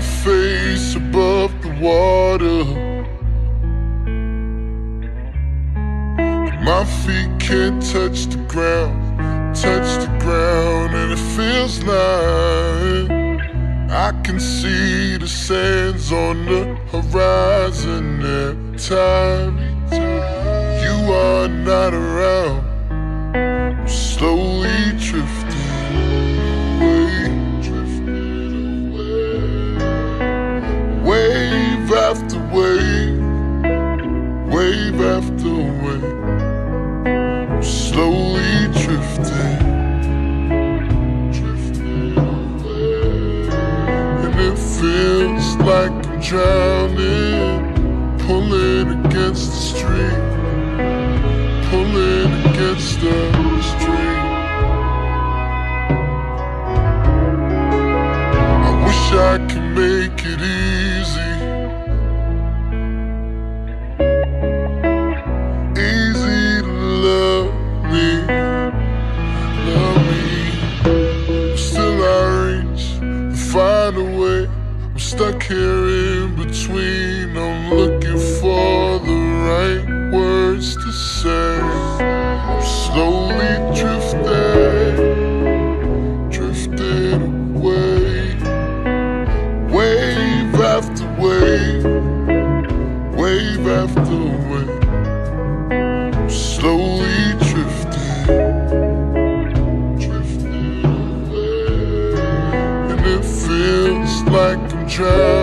my face above the water, and my feet can't touch the ground, and it feels like I can see the sands on the horizon every time you are not around. I'm slowly drifting away, wave after wave, I'm slowly drifting. Feels like I'm drowning, pulling against the stream, I wish I could make it easy, to love me, still I reach and find a way. I'm stuck here in between, I'm looking for the right words to say. I'm slowly drifting, away, wave after wave, I'm slowly drifting, away, and it feels like I'm drowning.